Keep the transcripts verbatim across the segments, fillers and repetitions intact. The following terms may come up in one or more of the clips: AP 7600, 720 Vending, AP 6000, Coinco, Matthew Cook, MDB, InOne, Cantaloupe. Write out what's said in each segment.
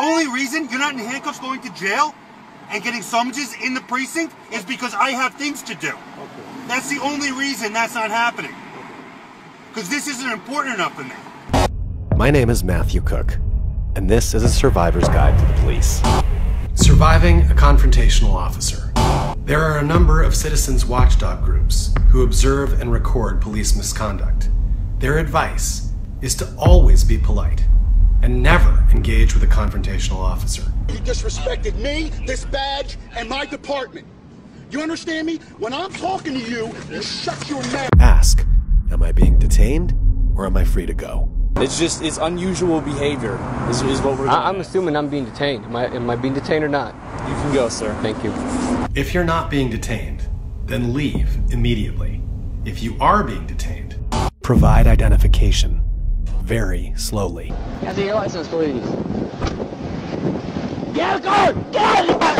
only reason you're not in handcuffs going to jail and getting summonses in the precinct is because I have things to do. Okay. That's the only reason that's not happening. Because this isn't important enough for me. My name is Matthew Cook, and this is a survivor's guide to the police. Surviving a confrontational officer. There are a number of citizens' watchdog groups who observe and record police misconduct. Their advice is to always be polite and never engage with a confrontational officer. You disrespected me, this badge, and my department. You understand me? When I'm talking to you, you shut your mouth. Ask, am I being detained or am I free to go? It's just, it's unusual behavior. This is what we're doing. I'm assuming I'm being detained. Am I, am I being detained or not? You can go, sir. Thank you. If you're not being detained, then leave immediately. If you are being detained, provide identification very slowly. Get your license, please. Get out of the car! Get out of the car!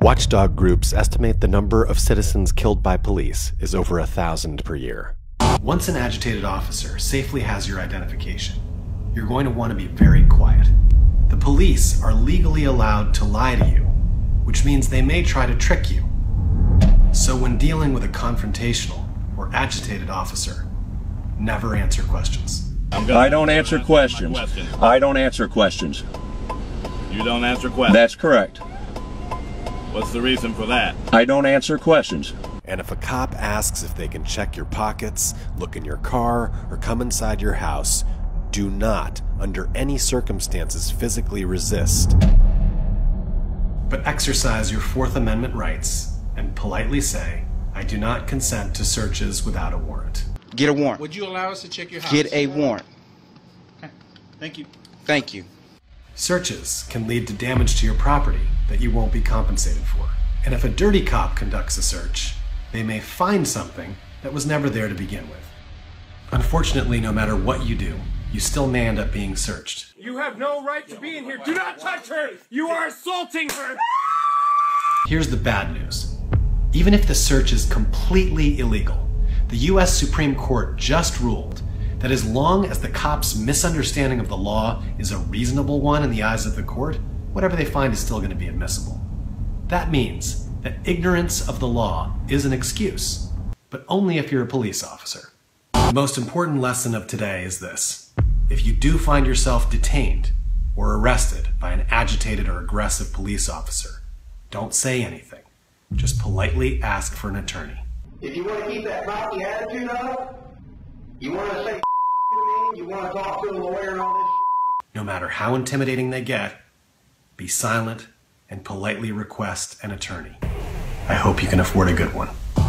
Watchdog groups estimate the number of citizens killed by police is over a thousand per year. Once an agitated officer safely has your identification, you're going to want to be very quiet. The police are legally allowed to lie to you, which means they may try to trick you. So when dealing with a confrontational or agitated officer, never answer questions. I don't answer questions. I don't answer questions. You don't answer questions? That's correct. What's the reason for that? I don't answer questions. And if a cop asks if they can check your pockets, look in your car, or come inside your house, do not, under any circumstances, physically resist. But exercise your Fourth Amendment rights and politely say, I do not consent to searches without a warrant. Get a warrant. Would you allow us to check your house? Get a warrant. Okay. Thank you. Thank you. Searches can lead to damage to your property that you won't be compensated for. And if a dirty cop conducts a search, they may find something that was never there to begin with. Unfortunately, no matter what you do, you still may end up being searched. You have no right to be in here. Do not touch her! You are assaulting her! Here's the bad news. Even if the search is completely illegal, the U S Supreme Court just ruled that as long as the cop's misunderstanding of the law is a reasonable one in the eyes of the court, whatever they find is still going to be admissible. That means that ignorance of the law is an excuse, but only if you're a police officer. The most important lesson of today is this. If you do find yourself detained or arrested by an agitated or aggressive police officer, don't say anything. Just politely ask for an attorney. If you want to keep that cocky attitude up, you want to say you want to talk to a lawyer and all this shit. No matter how intimidating they get, be silent and politely request an attorney. I hope you can afford a good one.